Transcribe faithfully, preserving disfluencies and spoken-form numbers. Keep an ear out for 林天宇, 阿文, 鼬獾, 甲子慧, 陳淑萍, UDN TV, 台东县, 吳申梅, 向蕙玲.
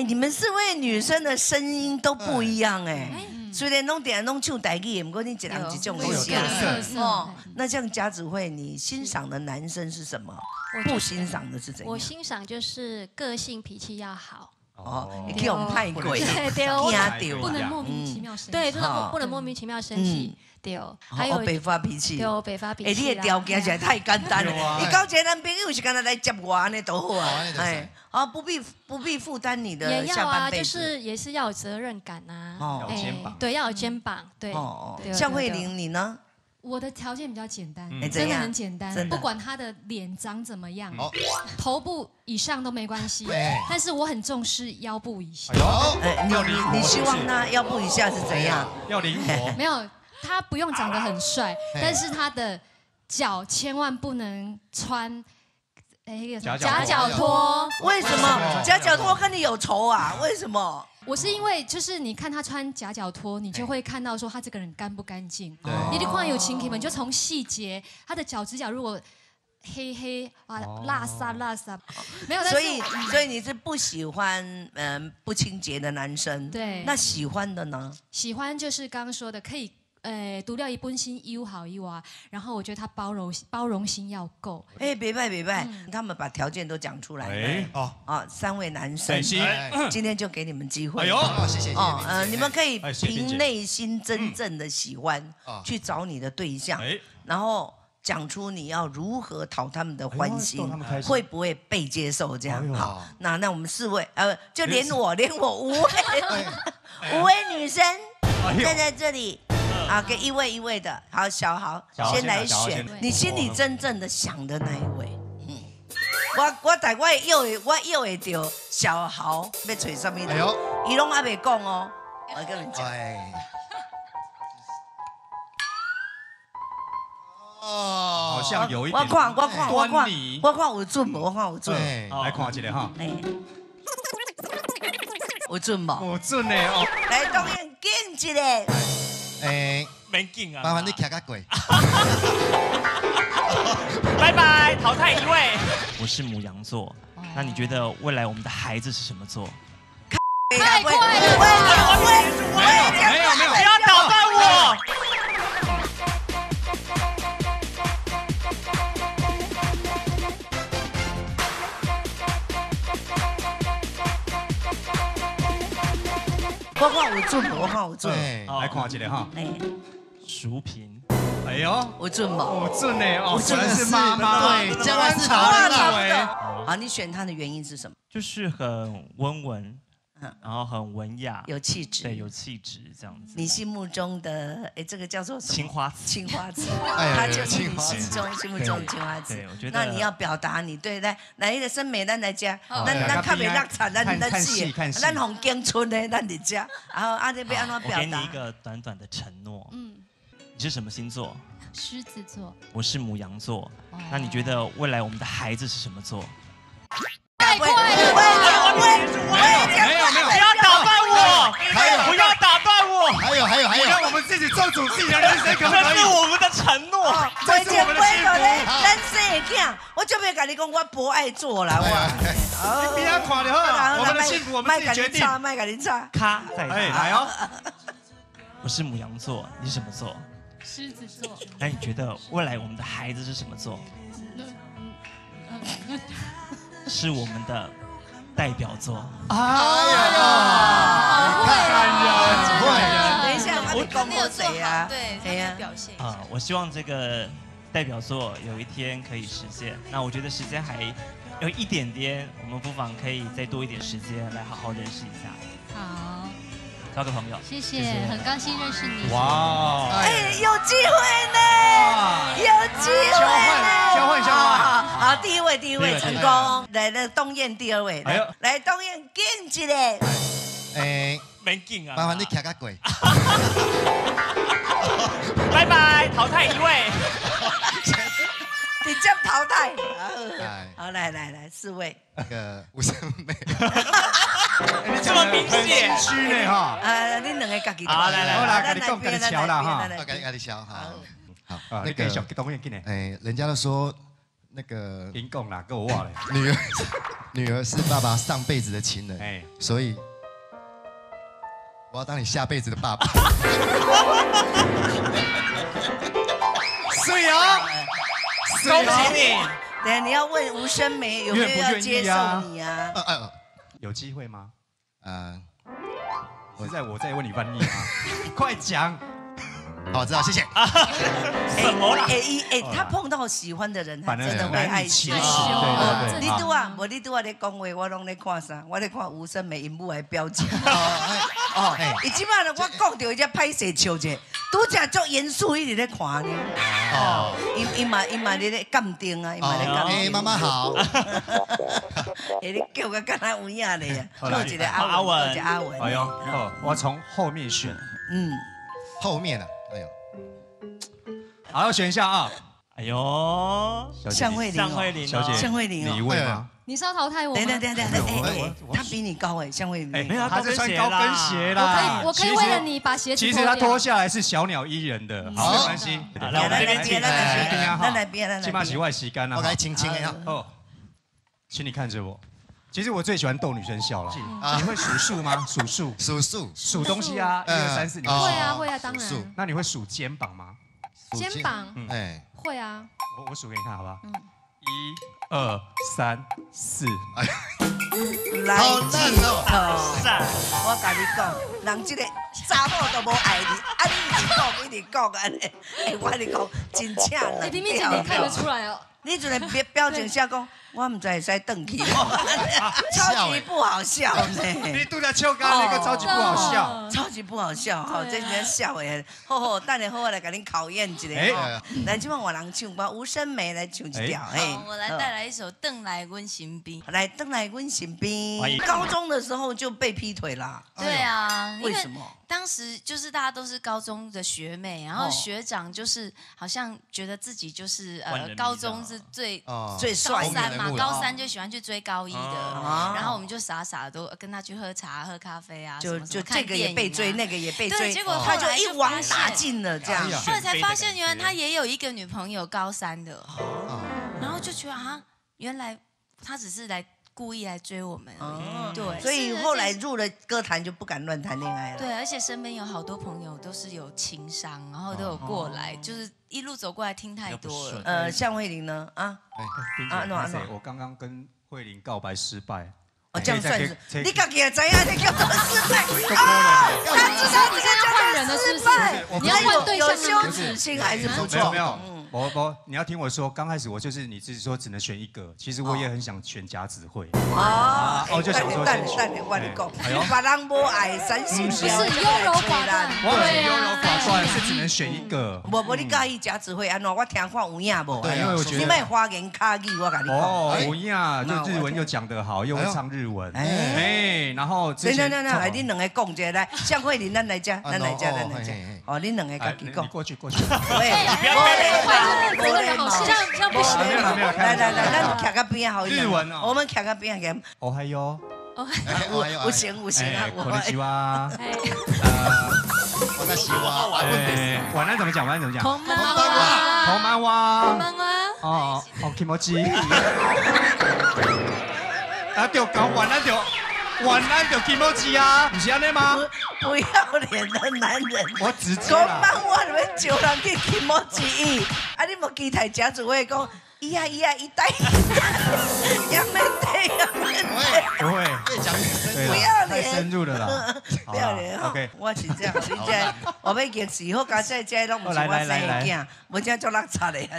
哎，你们四位女生的声音都不一样哎。虽然弄点弄旧台语，不过你一人一种的哦。那这样家子慧，你欣赏的男生是什么？不欣赏的是怎样？我欣赏就是个性脾气要好。 哦，你给我们派鬼，对哦，不能莫名其妙生气，对，就是不能莫名其妙生气，对哦。还有北发脾气，对哦，北发脾气。哎，你的条件实在太简单了，你交一个男朋友是干那来接我安尼多好啊，哎，啊不必不必负担你的下半辈子。也要啊，就是也是要有责任感啊，哦，对，要有肩膀，对。哦哦，像慧玲你呢？ 我的条件比较简单，真的很简单，不管他的脸长怎么样，头部以上都没关系。但是我很重视腰部以下。哎，你你希望他腰部以下是怎样？要灵活。没有，他不用长得很帅，但是他的脚千万不能穿。 夹脚拖，为什么夹脚拖跟你有仇啊？为什么？我是因为就是你看他穿夹脚拖，你就会看到说他这个人干不干净。对，你得看有情趣嘛，你就从细节，他的脚趾甲如果黑黑啊，拉撒拉撒，没有。所以所以你是不喜欢嗯不清洁的男生。对。那喜欢的呢？喜欢就是刚刚说的可以。 呃，独料一本心友好友啊，然后我觉得他包容包容心要够。哎，别拜别拜，他们把条件都讲出来了。哎，哦哦，三位男生，今天就给你们机会。哎呦，谢谢。哦，呃，你们可以凭内心真正的喜欢去找你的对象，然后讲出你要如何讨他们的欢心，会不会被接受？这样好。那那我们四位，呃，就连我连我五位五位女生站在这里。 啊，给一位一位的，好，小豪先来选，你心里真正的想的那一位。嗯，我我在我的右的我右的着小豪要找什么人？伊拢还未讲哦，我跟你讲。哦，好像有一点。我看我看我看我看有准无？我看有准。来看一下哈。有准无？有准嘞哦。来，当然见一下。 诶，没劲啊！麻烦你徛较贵。拜拜，淘汰一位。我是牡羊座，那你觉得未来我们的孩子是什么座？太快了！没有没有，不要打断我。我看有准无？我看有准。来看一下哈。淑萍，哎呦，有准无？有准嘞！哦，果然是妈妈，对，江安潮的。好，你选她的原因是什么？就是很温文，然后很文雅，有气质，对，有气质这样子。你心目中的哎，这个叫做什么？青花瓷。青花瓷，她就是你心中心目中青花瓷。对，我觉得。那你要表达你对来来一个生美咱来家，咱咱较袂落差，咱咱戏，咱红景村的咱在家，然后阿这边安怎表达？我给你一个短短的承诺。嗯。 你是什么星座？狮子座。我是牡羊座。那你觉得未来我们的孩子是什么座？太快了！没有没有，不要打断我！还有，不要打断我！还有还有还有，让我们自己做主自己的人生，可不可以？这是我们的承诺，这是我们的幸福。人生也这样，我就没有跟你讲我不爱做了，我。你不要看就好了，我们的幸福我们自己决定。麦给你插，卡在。哎，来哦！我是牡羊座，你是什么座？ 狮子座，那你觉得未来我们的孩子是什么座？是我们的代表座。哎呀，太感人，感人！等一下，我搞没有做好，对，怎样表现？啊，我希望这个代表座有一天可以实现。那我觉得时间还有一点点，我们不妨可以再多一点时间来好好认识一下。好。 交个朋友，谢谢，很高兴认识你。哇，哎，有机会呢，有机会呢，交换交换，好，好，第一位，第一位成功，来了东燕，第二位，来东燕，敬一下。哎，没敬啊，麻烦你徛较贵。拜拜，淘汰一位，直接淘汰。好，来来来，四位，那个吴胜美。 这么明显，虚呢哈！啊，你两个自己好来来，我来跟你讲，跟你瞧啦哈，跟你跟你瞧哈。好，那个小东燕进来。哎，人家都说那个林贡啦，跟我忘了。女儿，女儿是爸爸上辈子的情人，哎，所以我要当你下辈子的爸爸。水瑶，恭喜你！对，你要问吴声梅有没有要接受你啊？呃呃，有机会吗？嗯，我在我在问你翻译啊，快讲。 好，知道，谢谢。什么啦？哎哎哎，他碰到喜欢的人，他真的会爱惜。你拄啊，无你拄啊咧讲话，我拢咧看啥？我咧看吴声梅因母的表情。哦，伊即摆咧，我讲到伊只歹势笑者，拄只足严肃伊伫咧看呢。哦，伊伊嘛伊嘛咧咧鉴定啊，伊嘛咧鉴定。哎，妈妈好。哎，你叫个敢那有影咧？叫一个阿文，一个阿文。哎呦，好，我从后面选。嗯，后面啊。 哎呦，好，我选一下啊！哎呦，向慧玲，向慧玲，小姐，向慧玲，你一位吗？你是要淘汰我吗？等等等等，哎，她比你高哎，向慧玲，没有，她在穿高跟鞋啦。我可以，我可以为了你把鞋子。其实她脱下来是小鸟依人的，好，没关系。来来来，来来来，来边来，起码洗外洗干了。我来亲亲哎呀，哦，请你看着我。 其实我最喜欢逗女生笑了。你会数数吗？数数，数数，数东西啊！一二三四，你会啊，会啊，当然。那你会数肩膀吗？肩膀，哎，会啊。我我数给你看，好不好？嗯，一二三四。来，好难哦！啥？我跟你讲，人这个查某都无爱你，啊你一直讲一直讲安尼，哎我跟你讲，真呛人。你明明今天看得出来哦。 你就来表表情下讲，我唔知会使瞪起，超级不好笑嘞！你拄只笑干那个超级不好笑，超级不好笑哈！真正笑诶，好好，等下好好来给恁考验一下。来，今晚我人唱吧，吴声梅来唱一条。好，我来带来一首《邓来温行兵》。来，邓来温行兵。高中的时候就被劈腿啦。对啊，为什么？当时就是大家都是高中的学妹，然后学长就是好像觉得自己就是呃高中。 是最最高三嘛，高三就喜欢去追高一的，然后我们就傻傻都跟他去喝茶、喝咖啡啊，就就这个也被追，那个也被追，结果他就一网打尽了这样。后来才发现，原来他也有一个女朋友，高三的，然后就觉得啊，原来他只是来故意来追我们而已。对，所以后来入了歌坛就不敢乱谈恋爱了。对，而且身边有好多朋友都是有情伤，然后都有过来，就是。 一路走过来，听太多了。呃，向慧玲呢？啊，啊，那那，我刚刚跟慧玲告白失败。哦，这样算是你自己也知啊，你告白失败啊！他知道你现在换人了，是不是？你要换对象吗？有羞耻心还是不错。没有，不不，你要听我说，刚开始我就是你自己说只能选一个，其实我也很想选贾子慧。哦，我就想说，淡定淡定，我跟你讲，把人无爱，三心是优柔寡断。对啊。 是只能选一个。无无，你介意贾子慧安怎？我听看有影无？对，因为我觉得你卖花言巧语，我跟你讲。哦，有影，就日文又讲得好，又会唱日文。哎，然后。等等等等，来，恁两个讲一下来。向慧玲，咱来遮，咱来遮，咱来遮。哦，恁两个家己讲。过去，过去。哎，不要太快，真的好像像不行。来来来，咱徛个边好一点。日文哦。我们徛个边个。哦嗨哟。哦嗨哟。不行不行啊！我来。啊。 我在洗碗，晚安怎么讲？晚安怎么讲？同班蛙，同班蛙，同班蛙。哦，好 ，kimochi。啊，就讲晚安就晚安就 kimochi 啊，不是安尼吗？不要脸的男人。我直接啦。同班蛙里面招人去 kimochi， 啊，你无期待假主会讲咿呀咿呀一代，杨梅代杨梅代。不会，不会，讲不要脸，太深入了啦。 不要嘞，我是这样，你这我要坚持，好，加再再弄唔是我生意囝，无这做垃圾嘞。